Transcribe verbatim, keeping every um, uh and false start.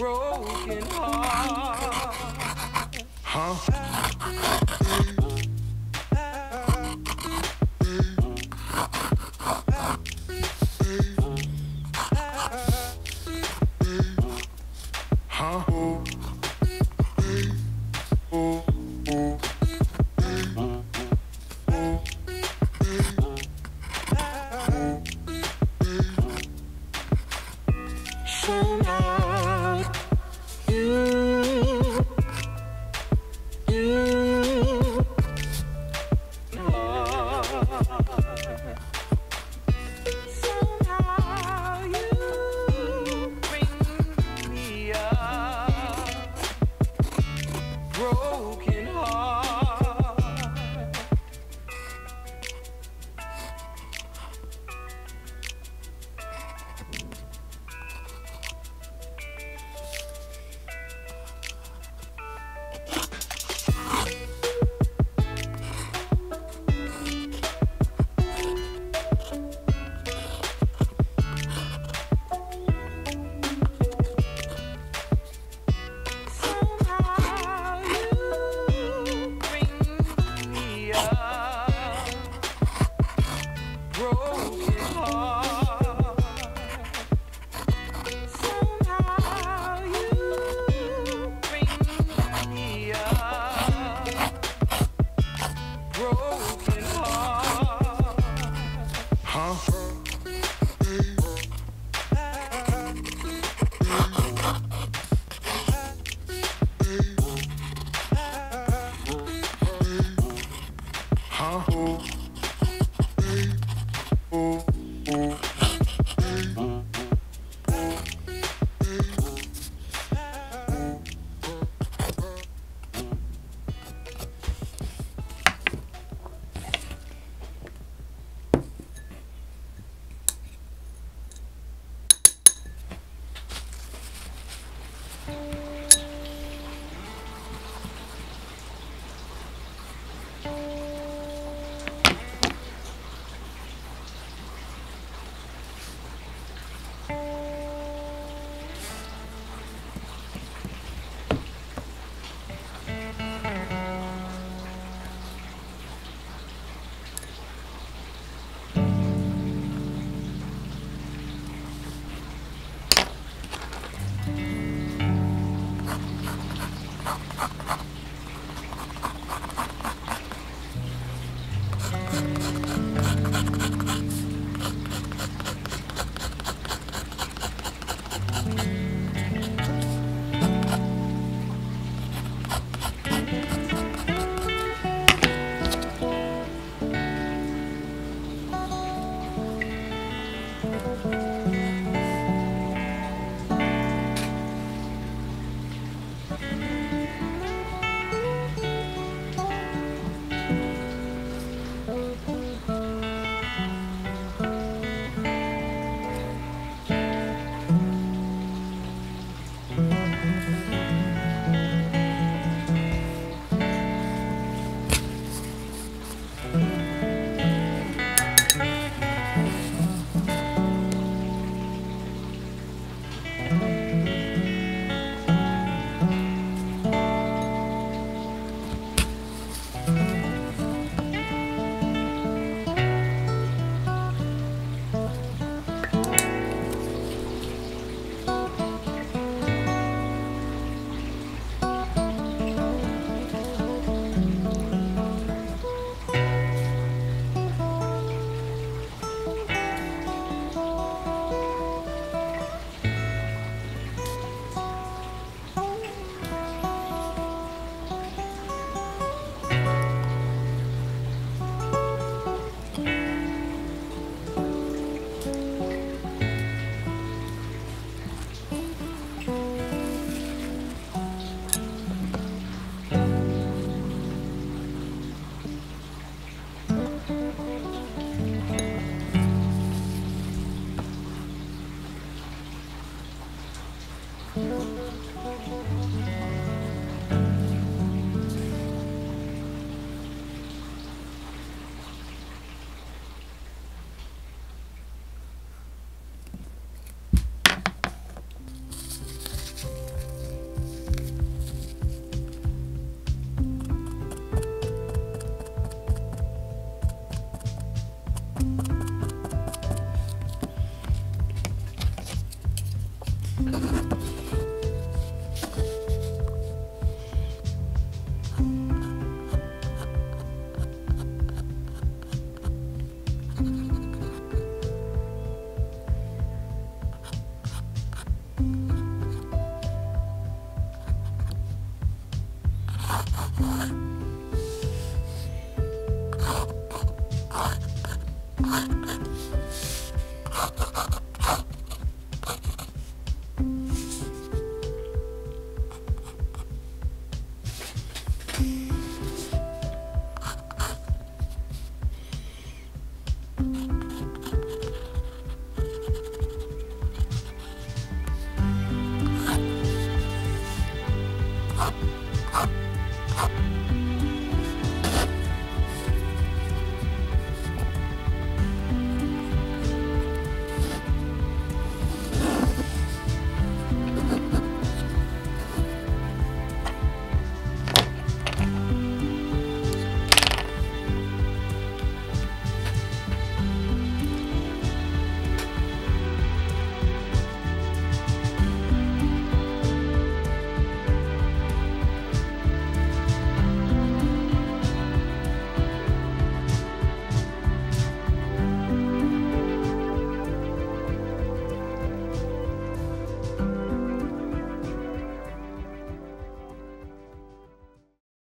broken heart. Huh?